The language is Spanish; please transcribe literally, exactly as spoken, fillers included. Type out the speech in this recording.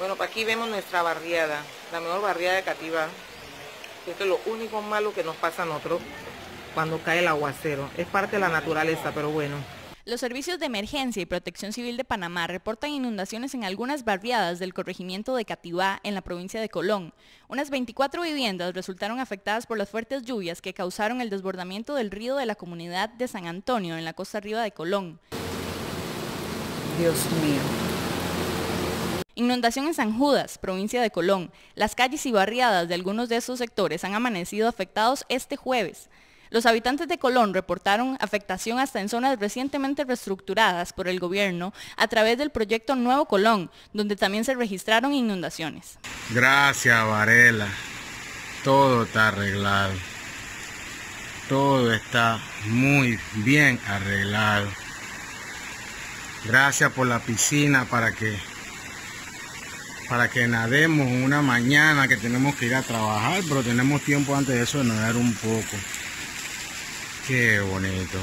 Bueno, para aquí vemos nuestra barriada, la mejor barriada de Cativá. Esto es lo único malo que nos pasa a nosotros cuando cae el aguacero. Es parte de la naturaleza, pero bueno. Los servicios de emergencia y protección civil de Panamá reportan inundaciones en algunas barriadas del corregimiento de Cativá en la provincia de Colón. Unas veinticuatro viviendas resultaron afectadas por las fuertes lluvias que causaron el desbordamiento del río de la comunidad de San Antonio en la costa arriba de Colón. Dios mío. Inundación en San Judas, provincia de Colón. Las calles y barriadas de algunos de esos sectores han amanecido afectados este jueves. Los habitantes de Colón reportaron afectación hasta en zonas recientemente reestructuradas por el gobierno a través del proyecto Nuevo Colón, donde también se registraron inundaciones. Gracias, Varela. Todo está arreglado. Todo está muy bien arreglado. Gracias por la piscina para que... para que nademos una mañana que tenemos que ir a trabajar, pero tenemos tiempo antes de eso de nadar un poco. Qué bonito.